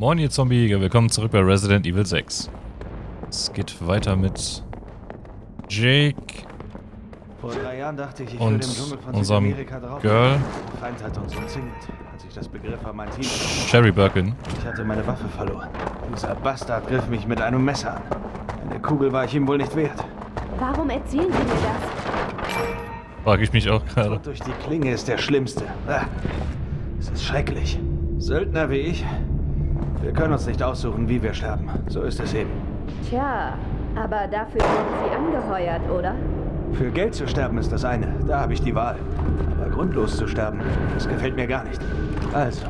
Moin ihr Zombiejäger, willkommen zurück bei Resident Evil 6. Es geht weiter mit Jake. Vor 3 Jahren dachte ich, ich würde im Dschungel von Südamerika drauf. Girl. Der Feind hat uns umzingelt, als ich das begriff, war mein Team. Sherry Birkin. Ich hatte meine Waffe verloren. Dieser Bastard griff mich mit einem Messer an. Eine Kugel war ich ihm wohl nicht wert. Warum erzählen Sie mir das? Frag ich mich auch gerade. Tod durch die Klinge ist der Schlimmste. Es ist schrecklich. Söldner wie ich, wir können uns nicht aussuchen, wie wir sterben. So ist es eben. Tja, aber dafür wurden Sie angeheuert, oder? Für Geld zu sterben ist das eine, da habe ich die Wahl. Aber grundlos zu sterben, das gefällt mir gar nicht. Also,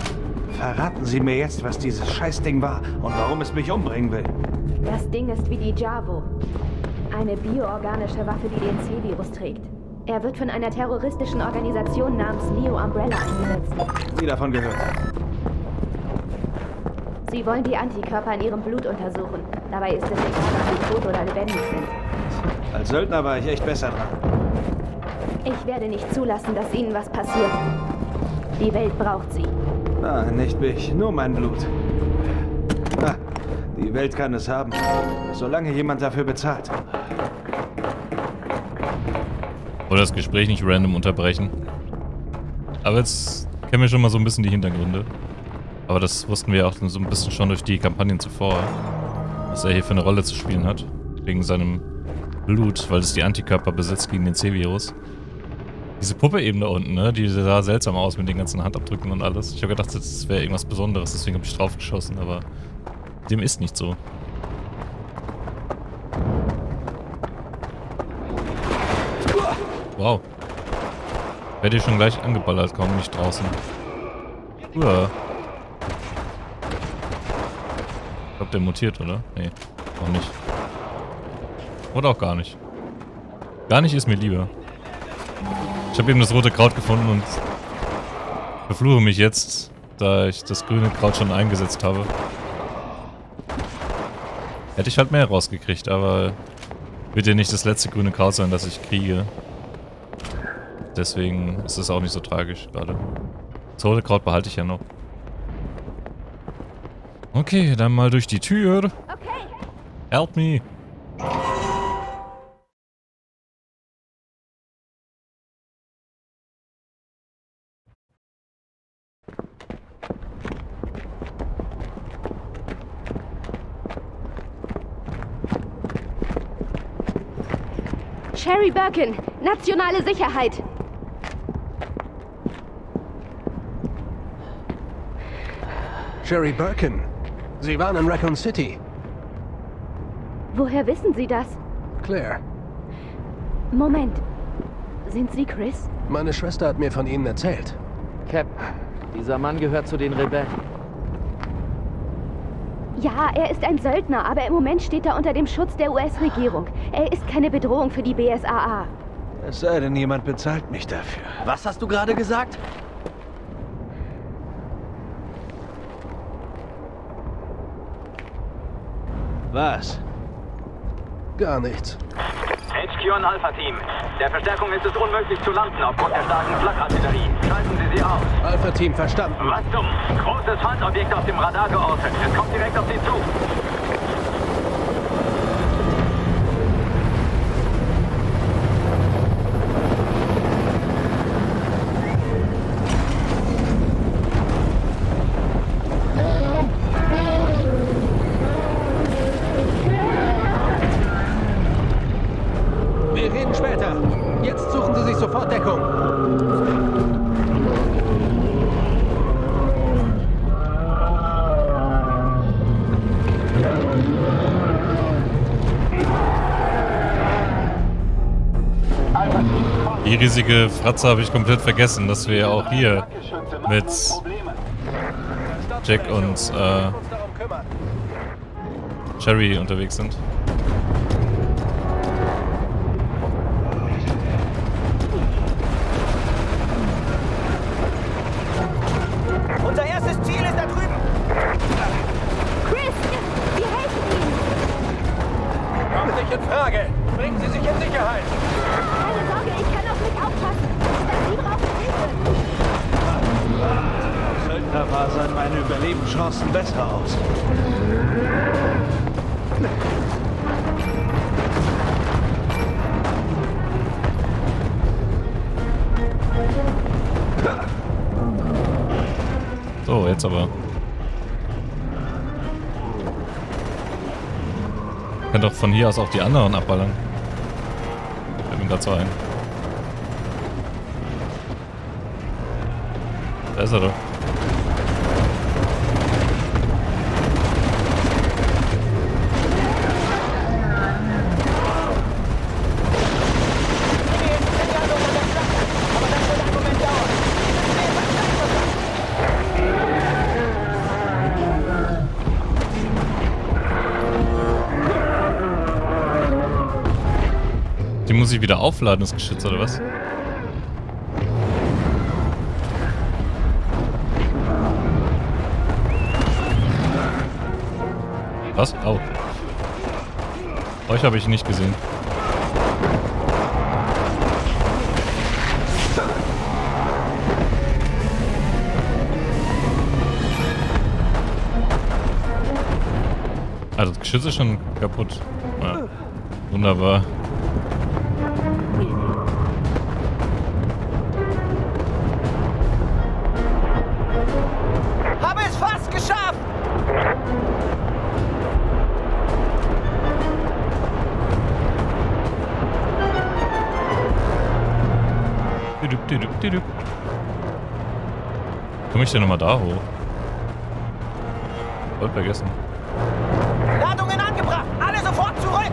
verraten Sie mir jetzt, was dieses Scheißding war und warum es mich umbringen will. Das Ding ist wie die Javo. Eine bioorganische Waffe, die den C-Virus trägt. Er wird von einer terroristischen Organisation namens Neo Umbrella eingesetzt. Nie davon gehört. Sie wollen die Antikörper in ihrem Blut untersuchen. Dabei ist es egal, ob sie tot oder lebendig sind. Als Söldner war ich echt besser dran. Ich werde nicht zulassen, dass Ihnen was passiert. Die Welt braucht Sie. Ah, nicht mich, nur mein Blut. Ah, die Welt kann es haben, solange jemand dafür bezahlt. Oder das Gespräch nicht random unterbrechen. Aber jetzt kennen wir schon mal so ein bisschen die Hintergründe. Aber das wussten wir auch so ein bisschen schon durch die Kampagnen zuvor, was er hier für eine Rolle zu spielen hat. Wegen seinem Blut, weil es die Antikörper besitzt gegen den C-Virus. Diese Puppe eben da unten, ne? Die sah seltsam aus mit den ganzen Handabdrücken und alles. Ich habe gedacht, das wäre irgendwas Besonderes, deswegen habe ich draufgeschossen, aber dem ist nicht so. Wow. Werd ich schon gleich angeballert, kaum nicht draußen. Uah. Ich glaube, der mutiert, oder? Nee, auch nicht. Oder auch gar nicht. Gar nicht ist mir lieber. Ich habe eben das rote Kraut gefunden und verfluche mich jetzt, da ich das grüne Kraut schon eingesetzt habe. Hätte ich halt mehr rausgekriegt, aber wird ja nicht das letzte grüne Kraut sein, das ich kriege. Deswegen ist es auch nicht so tragisch gerade. Das rote Kraut behalte ich ja noch. Okay, dann mal durch die Tür. Okay. Help me. Sherry Birkin, nationale Sicherheit. Sherry Birkin, Sie waren in Raccoon City. Woher wissen Sie das? Claire. Moment. Sind Sie Chris? Meine Schwester hat mir von Ihnen erzählt. Cap, dieser Mann gehört zu den Rebellen. Ja, er ist ein Söldner, aber im Moment steht er unter dem Schutz der US-Regierung. Er ist keine Bedrohung für die BSAA. Es sei denn, jemand bezahlt mich dafür. Was hast du gerade gesagt? Was? Gar nichts. HQ und Alpha-Team. Der Verstärkung ist es unmöglich zu landen aufgrund der starken Flakartillerie. Schalten Sie sie aus. Alpha-Team, verstanden. Was zum? Großes Feindobjekt auf dem Radar geortet. Es kommt direkt auf Sie zu. Die riesige Fratze habe ich komplett vergessen, dass wir auch hier mit Jack und Sherry unterwegs sind. Chance. einigermaßen besser aus. So, jetzt aber. Ich kann doch von hier aus auch die anderen abballern. Fällt mir dazu ein. Da ist er doch. Muss ich wieder aufladen, das Geschütz, oder was? Was? Au. Euch habe ich nicht gesehen. Also das Geschütz ist schon kaputt. Ja. Wunderbar. Komme ich denn nochmal da hoch? Wollt vergessen. Ladungen angebracht! Alle sofort zurück!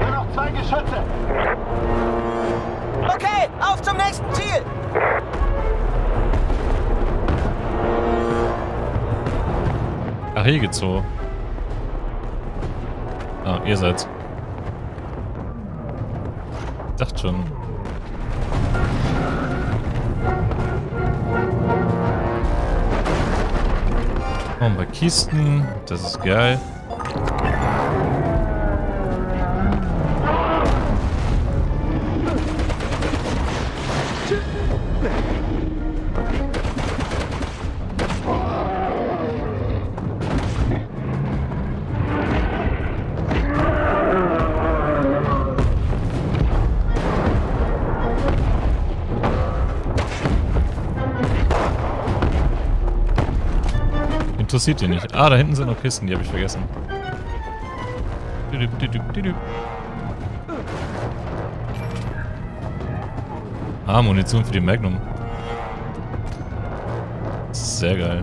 Nur noch 2 Geschütze! Okay, auf zum nächsten Ziel! Ach, hier geht's so. Ah, ihr seid's. Dachte schon. Oh, ein paar Kisten. Das ist geil. Interessiert ihr nicht. Ah, da hinten sind noch Kisten, die habe ich vergessen. Ah, Munition für die Magnum. Sehr geil.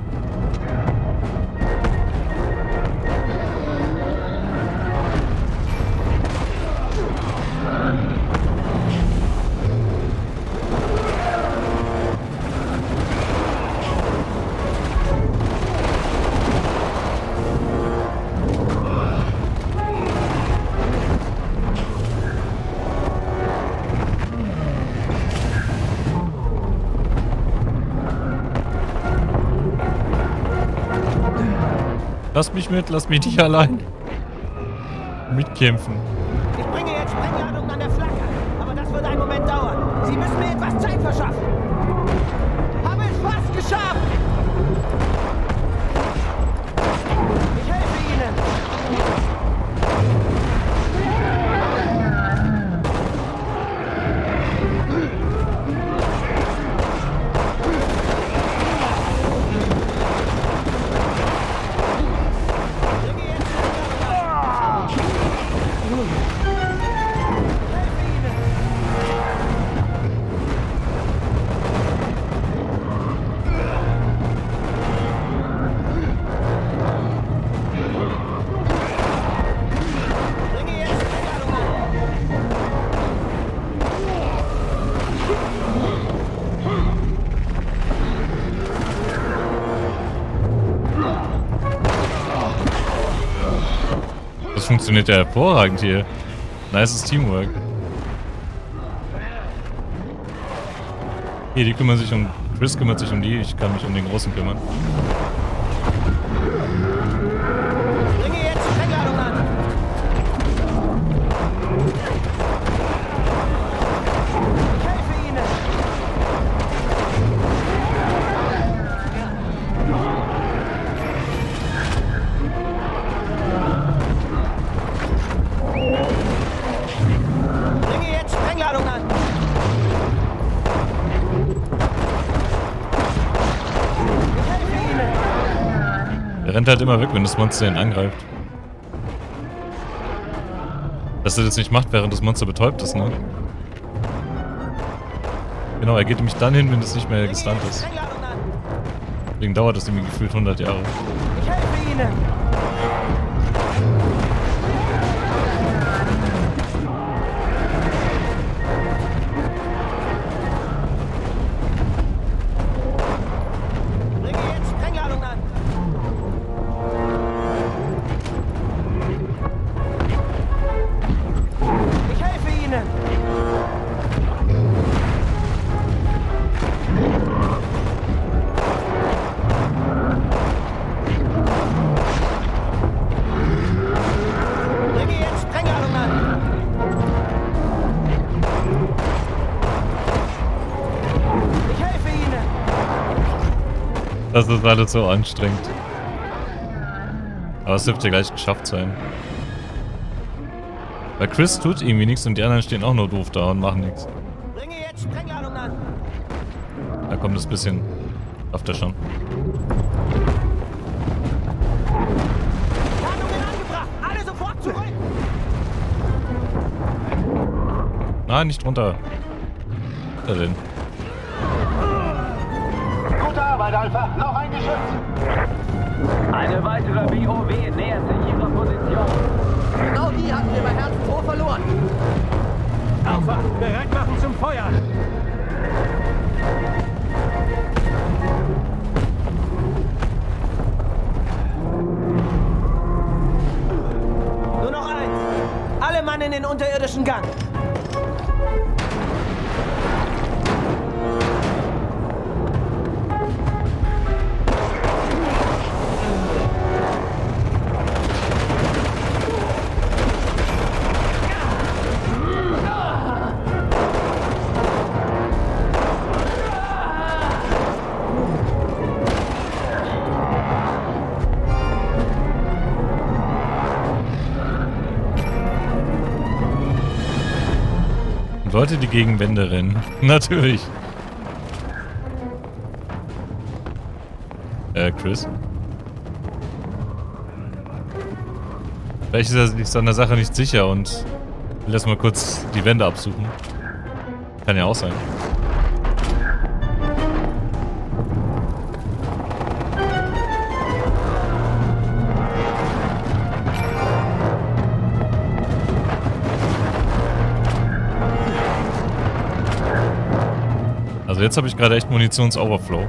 Lass mich mit, lass mich nicht allein. Mitkämpfen. Ich bringe jetzt Sprengladungen an der Flak an, aber das wird einen Moment dauern. Sie müssen mir etwas Zeit verschaffen. Habe es fast geschafft. Ich helfe Funktioniert ja hervorragend hier. Nices Teamwork. Hier, die kümmern sich um... Chris kümmert sich um die, ich kann mich um den Großen kümmern. Bringe jetzt Sprengladung an! rennt halt immer weg, wenn das Monster ihn angreift. Dass er das nicht macht, während das Monster betäubt ist, ne? Genau, er geht nämlich dann hin, wenn es nicht mehr gestunt ist. Deswegen dauert das irgendwie gefühlt 100 Jahre. Ich helfe Ihnen! Das ist alles so anstrengend. Aber es dürfte gleich geschafft sein. Weil Chris tut irgendwie nichts und die anderen stehen auch nur doof da und machen nichts. Da kommt das bisschen. Schafft er schon. Nein, nicht runter. Da denn? Alpha, noch ein Geschütz! Eine weitere BOW nähert sich ihrer Position. Genau die hatten wir bei Herzensruhe verloren. Alpha, bereit machen zum Feuern! Nur noch eins! Alle Mann in den unterirdischen Gang! Leute, die gegen Wände rennen. Natürlich. Chris? Vielleicht ist er sich an der Sache nicht sicher und will erstmal kurz die Wände absuchen. Kann ja auch sein. Also jetzt habe ich gerade echt Munitions-Overflow.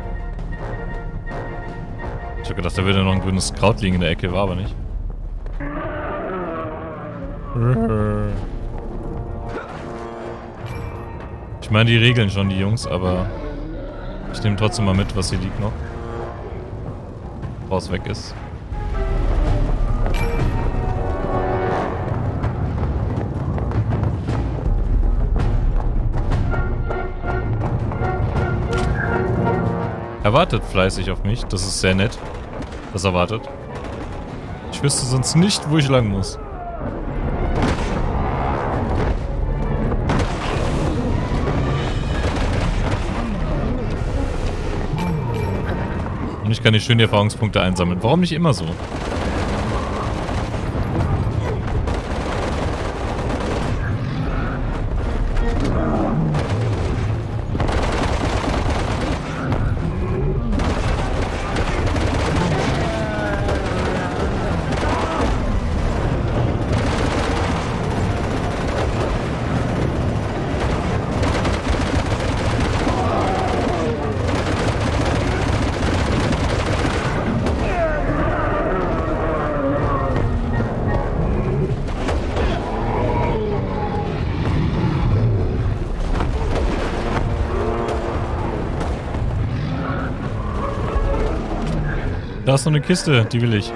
Ich habe gedacht, da würde noch ein grünes Kraut liegen in der Ecke, war aber nicht. Ich meine, die regeln schon die Jungs, aber ich nehme trotzdem mal mit, was hier liegt noch. Raus weg ist. Er wartet fleißig auf mich, das ist sehr nett, dass er wartet. Ich wüsste sonst nicht, wo ich lang muss. Und ich kann hier schön die Erfahrungspunkte einsammeln. Warum nicht immer so? Da ist noch eine Kiste, die will ich.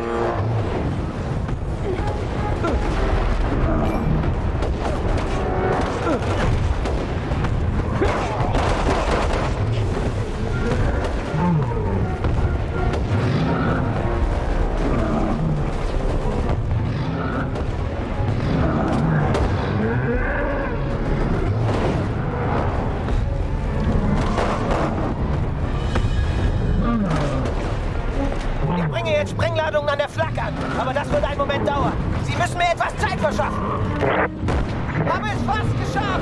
Sprengladung schaffen. Habe es fast geschafft.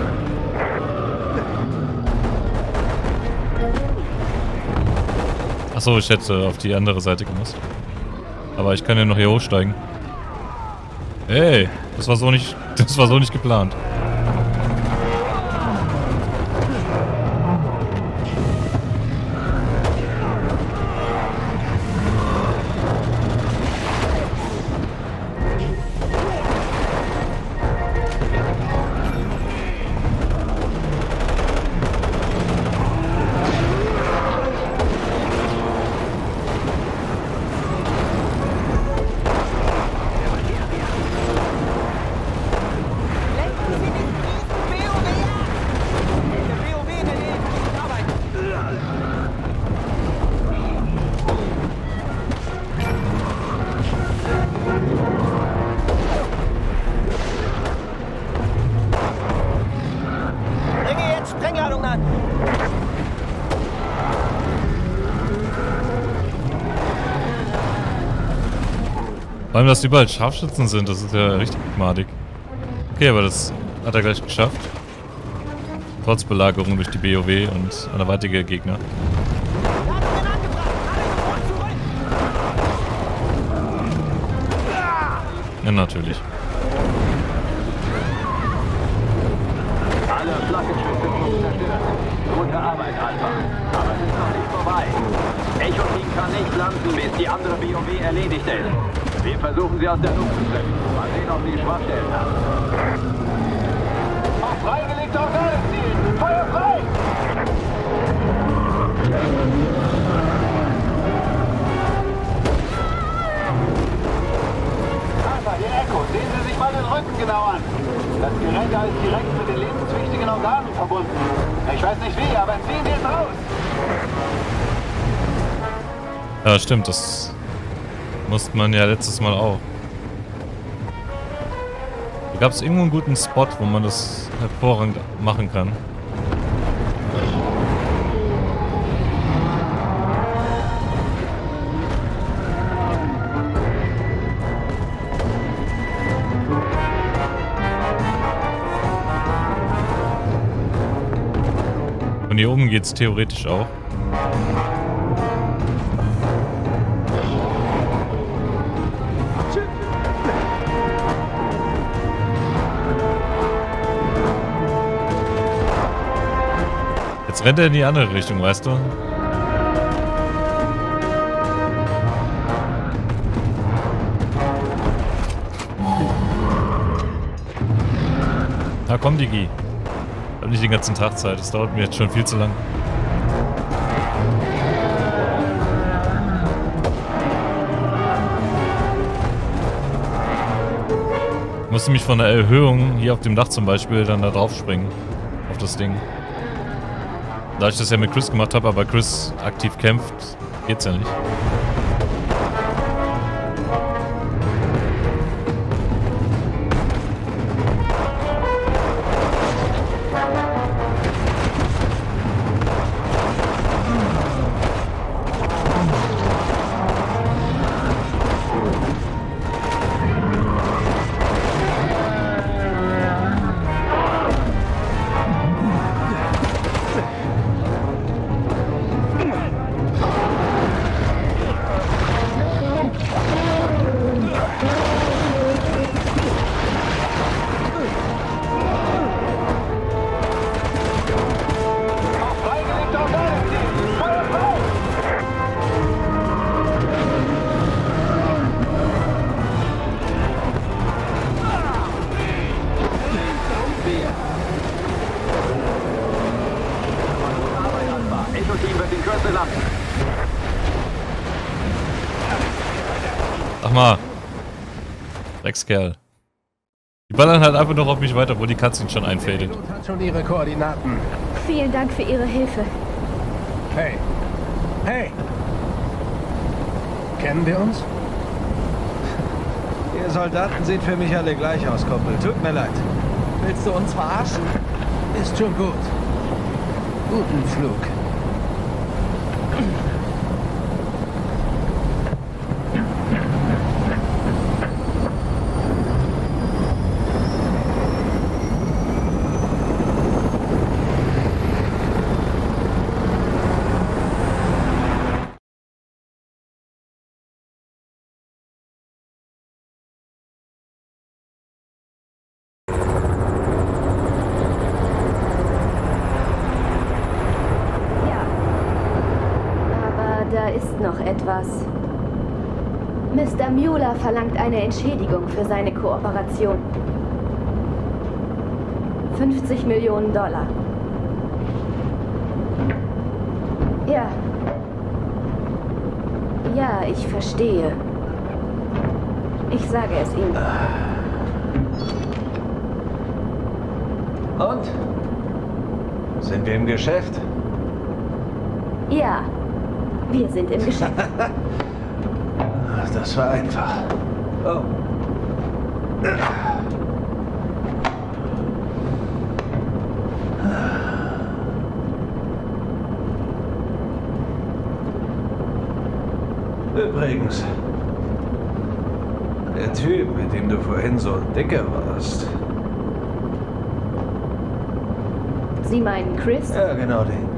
Achso, ich hätte auf die andere Seite gemusst. Aber ich kann ja noch hier hochsteigen. Ey, das war so nicht geplant. Vor allem, dass überall Scharfschützen sind, das ist ja richtig madig. Okay, aber das hat er gleich geschafft. Trotz Belagerung durch die BOW und anderweitige Gegner. Ja, natürlich. Alle Flaggenschüsse wurden zerstört. Gute Arbeit, Alpha. Aber es ist noch nicht vorbei. Echo Team kann nicht landen, bis die andere BOW erledigt ist. Wir versuchen sie aus der Luft zu treffen. Mal sehen, ob sie Schwachstellen haben. Auf freigelegt auf alles zielen! Feuer frei! Alpha, die Echo, sehen Sie sich mal den Rücken genau an. Das Gerät da ist direkt mit den lebenswichtigen Organen verbunden. Ich weiß nicht wie, aber ziehen Sie es raus! Ja, stimmt, das musste man ja letztes Mal auch. Da gab es irgendwo einen guten Spot, wo man das hervorragend machen kann. Von hier oben geht es theoretisch auch. Jetzt rennt er in die andere Richtung, weißt du? Na komm, Digi. Ich hab nicht den ganzen Tag Zeit, das dauert mir jetzt schon viel zu lang. Ich musste mich von der Erhöhung hier auf dem Dach zum Beispiel dann da drauf springen. Auf das Ding. Da ich das ja mit Chris gemacht habe, aber Chris aktiv kämpft, geht's ja nicht. Sag mal. Dreckskerl. Die ballern halt einfach noch auf mich weiter, wo die Katze ihn schon einfädelt. Hat schon ihre Koordinaten. Vielen Dank für Ihre Hilfe. Hey. Hey. Kennen wir uns? Ihr Soldaten seht für mich alle gleich aus, Kumpel. Tut mir leid. Willst du uns verarschen? Ist schon gut. Guten Flug. ist noch etwas. Mr. Mueller verlangt eine Entschädigung für seine Kooperation. 50 Millionen $. Ja. Ja, ich verstehe. Ich sage es ihm. Und? Sind wir im Geschäft? Ja, wir sind im Geschäft. Das war einfach. Oh. Übrigens, der Typ, mit dem du vorhin so dicker warst. Sie meinen Chris? Ja, genau den.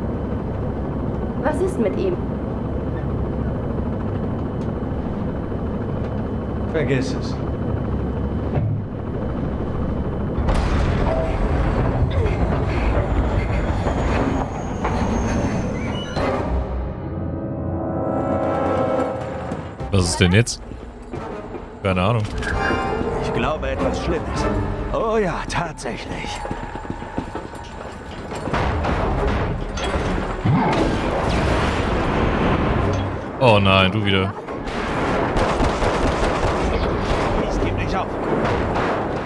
Was ist mit ihm? Vergiss es. Was ist denn jetzt? Keine Ahnung. Ich glaube, etwas Schlimmes. Oh ja, tatsächlich. Oh nein, du wieder. Wo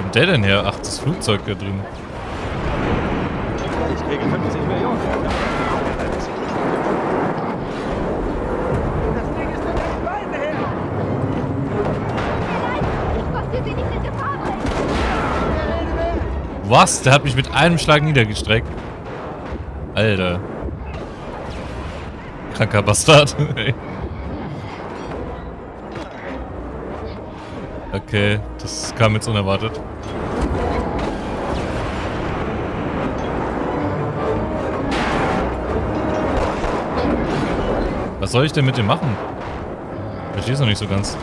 kommt der denn her? Ach, das Flugzeug da drin. Ich kriege 50 Millionen. Das Ding ist in den Beinen her. Ich konnte sie nicht in Gefahr bringen. Was? Der hat mich mit einem Schlag niedergestreckt. Alter. Kranker Bastard. Okay, das kam jetzt unerwartet. Was soll ich denn mit dem machen? Ich verstehe es noch nicht so ganz.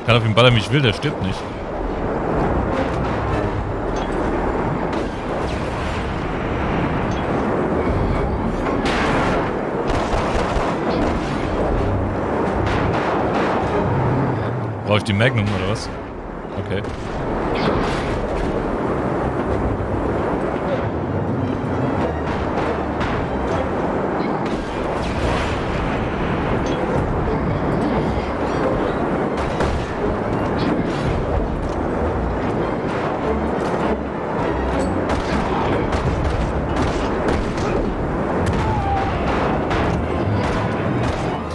Ich kann auf ihn ballern, wie ich will, der stirbt nicht. Brauche ich die Magnum oder was? Okay.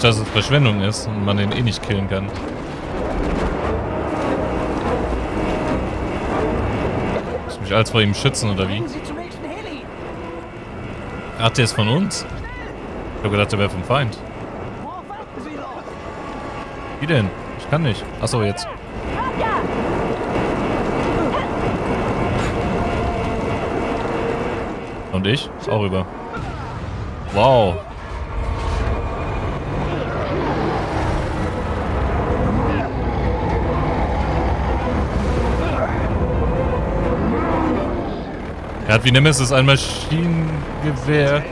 Dass es Verschwendung ist und man den eh nicht killen kann. Muss mich als vor ihm schützen oder wie? Ach, der ist von uns? Ich habe gedacht, der wäre vom Feind. Wie denn? Ich kann nicht. Achso, jetzt. Und ich? Auch rüber. Wow. Er hat wie Nemesis ein Maschinengewehr.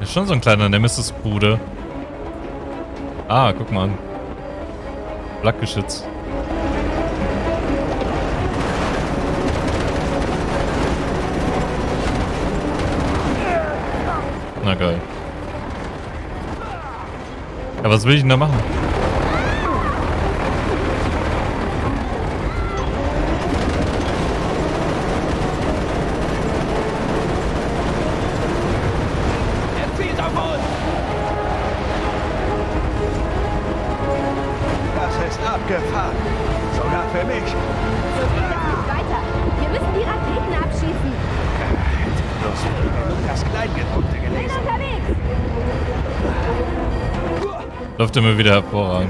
Ist schon so ein kleiner Nemesis-Bruder. Ah, guck mal an. Flakgeschütz. Na geil. Ja, was will ich denn da machen? Läuft immer wieder hervorragend.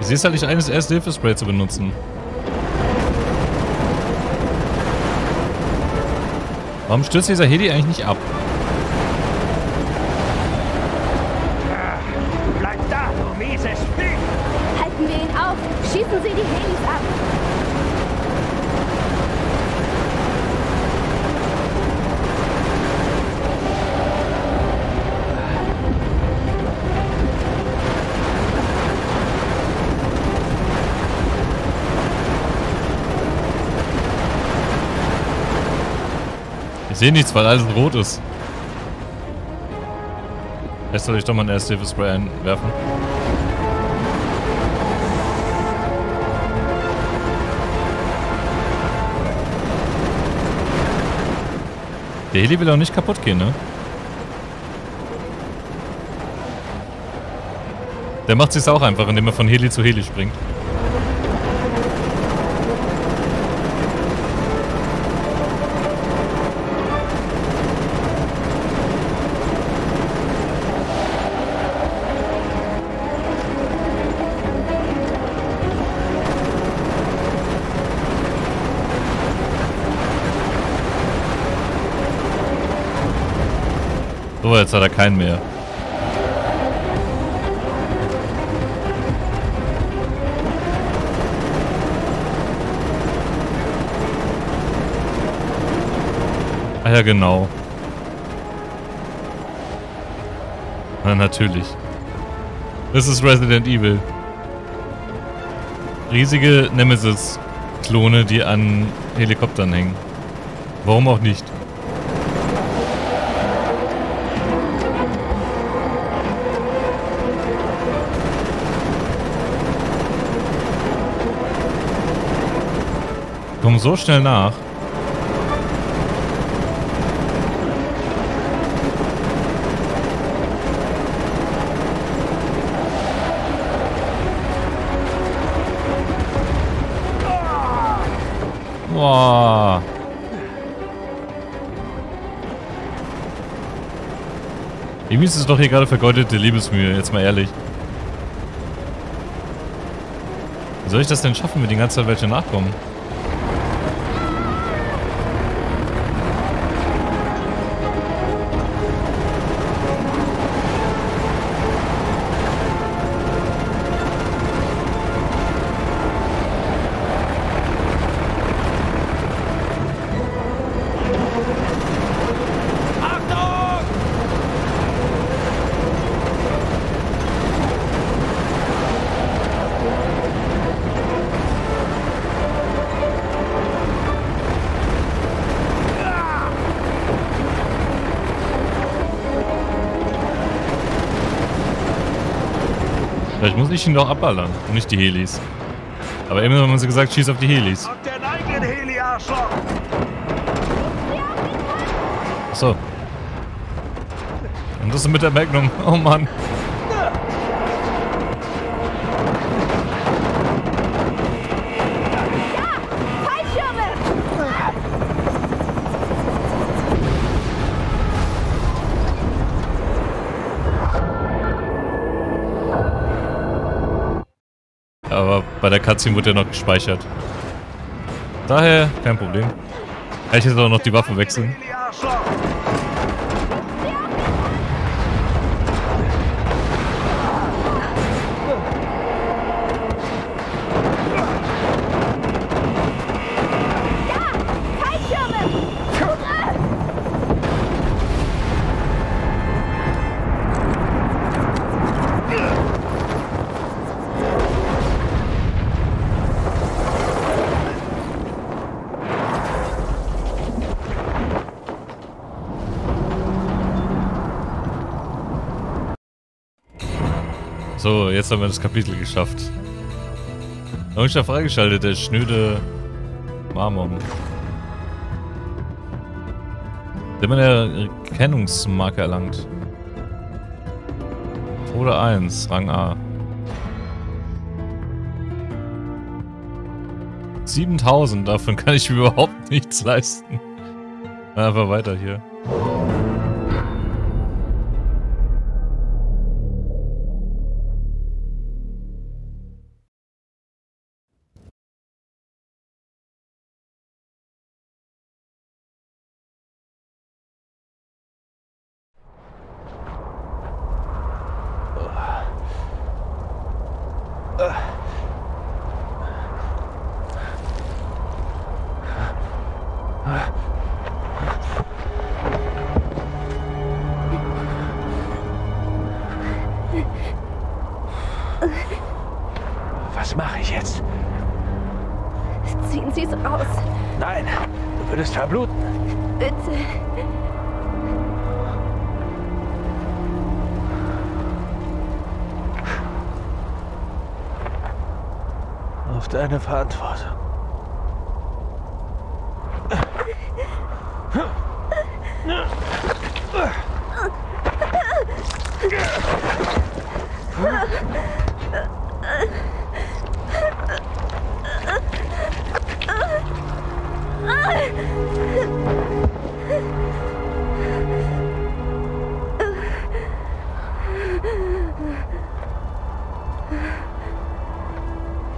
Ich sehe es halt nicht ein, das Erste-Hilfe-Spray zu benutzen. Warum stürzt dieser Heli eigentlich nicht ab? Bleib da, du mieses Ding! Halten wir ihn auf! Schießen Sie die Helis ab! Ich sehe nichts, weil alles rot ist. Jetzt soll ich doch mal ein Erste-Hilfe-Spray einwerfen. Der Heli will auch nicht kaputt gehen, ne? Der macht sich's auch einfach, indem er von Heli zu Heli springt. So, jetzt hat er keinen mehr. Ah ja, genau. Na, natürlich. Das ist Resident Evil. Riesige Nemesis-Klone, die an Helikoptern hängen. Warum auch nicht? Komm so schnell nach. Boah. Irgendwie ist es doch hier gerade vergeudete Liebesmühe, jetzt mal ehrlich. Wie soll ich das denn schaffen, wenn die ganze Zeit welche nachkommen? Vielleicht muss ich ihn doch abballern und nicht die Helis. Aber immer haben sie gesagt, schieß auf die Helis. Auf deinen eigenen Heli, Arschloch! Achso. Und das mit der Magnum. Oh Mann. Bei der Cutscene wird ja noch gespeichert. Daher kein Problem. Ich hätte auch noch die Waffe wechseln. So, jetzt haben wir das Kapitel geschafft. Noch nicht freigeschaltet, der schnöde Marmon. Der hat eine Erkennungsmarke erlangt. Tode 1, Rang A. 7000, davon kann ich mir überhaupt nichts leisten. Einfach weiter hier. Was mache ich jetzt? Ziehen Sie es raus. Nein, du würdest verbluten. Bitte. Auf deine Verantwortung.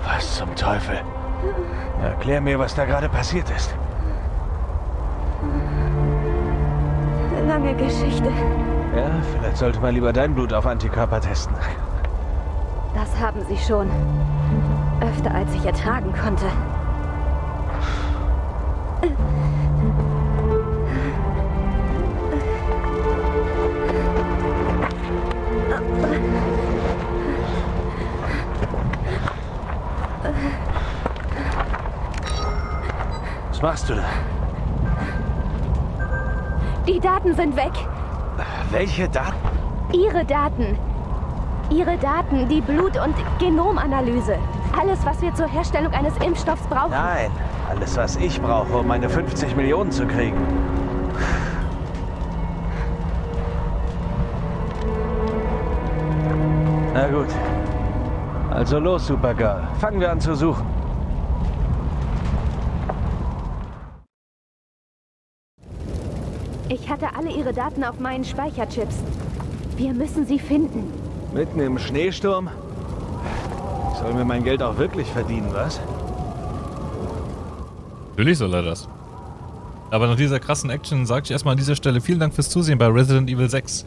Was zum Teufel? Erklär mir, was da gerade passiert ist. Eine lange Geschichte. Ja, vielleicht sollte man lieber dein Blut auf Antikörper testen. Das haben sie schon. Öfter, als ich ertragen konnte. Was machst du da? Die Daten sind weg. Welche Daten? Ihre Daten. Ihre Daten, die Blut- und Genomanalyse. Alles, was wir zur Herstellung eines Impfstoffs brauchen. Nein, alles, was ich brauche, um meine 50 Millionen zu kriegen. Na gut. Also los, Supergirl. Fangen wir an zu suchen. Ich hatte alle ihre Daten auf meinen Speicherchips. Wir müssen sie finden. Mitten im Schneesturm? Soll mir mein Geld auch wirklich verdienen, was? Natürlich soll er das. Aber nach dieser krassen Action sage ich erstmal an dieser Stelle vielen Dank fürs Zusehen bei Resident Evil 6.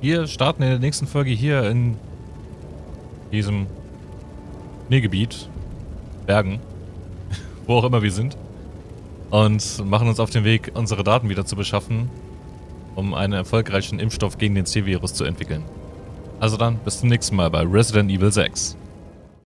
Wir starten in der nächsten Folge hier in diesem Schneegebiet, Bergen, wo auch immer wir sind. Und machen uns auf den Weg, unsere Daten wieder zu beschaffen, um einen erfolgreichen Impfstoff gegen den C-Virus zu entwickeln. Also dann, bis zum nächsten Mal bei Resident Evil 6.